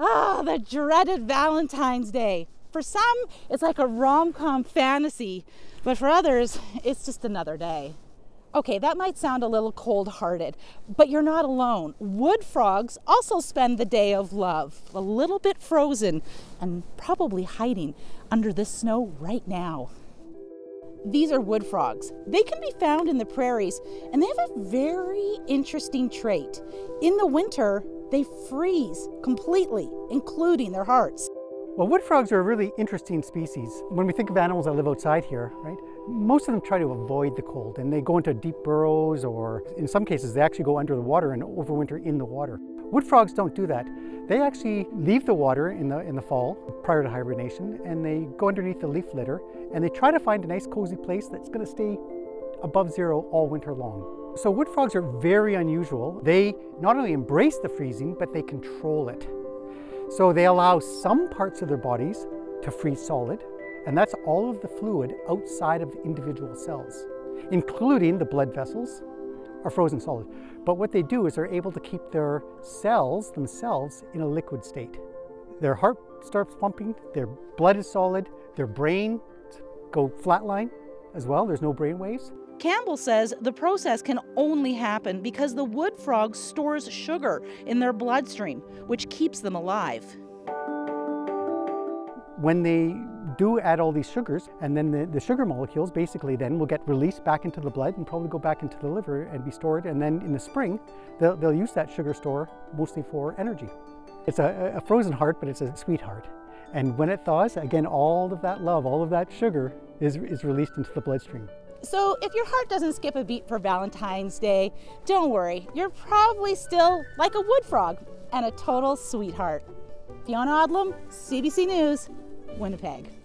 Oh, the dreaded Valentine's Day. For some, it's like a rom-com fantasy, but for others, it's just another day. Okay, that might sound a little cold-hearted, but you're not alone. Wood frogs also spend the day of love a little bit frozen and probably hiding under the snow right now. These are wood frogs. They can be found in the prairies, and they have a very interesting trait. In the winter, they freeze completely, including their hearts. Well, wood frogs are a really interesting species. When we think of animals that live outside here, right, most of them try to avoid the cold, and they go into deep burrows, or in some cases, they actually go under the water and overwinter in the water. Wood frogs don't do that. They actually leave the water in the fall prior to hibernation, and they go underneath the leaf litter, and they try to find a nice cozy place that's going to stay above zero all winter long. So wood frogs are very unusual. They not only embrace the freezing, but they control it. So they allow some parts of their bodies to freeze solid, and that's all of the fluid outside of individual cells, including the blood vessels, are frozen solid. But what they do is they're able to keep their cells themselves in a liquid state. Their heart starts pumping, their blood is solid, their brain go flatline as well, there's no brain waves. Campbell says the process can only happen because the wood frog stores sugar in their bloodstream, which keeps them alive. When they do add all these sugars, and then the sugar molecules basically then will get released back into the blood and probably go back into the liver and be stored, and then in the spring they'll use that sugar store mostly for energy. It's a frozen heart, but it's a sweet heart, and when it thaws, again, all of that love, all of that sugar is released into the bloodstream. So if your heart doesn't skip a beat for Valentine's Day, don't worry, you're probably still like a wood frog and a total sweetheart. Fiona Odlum, CBC News, Winnipeg.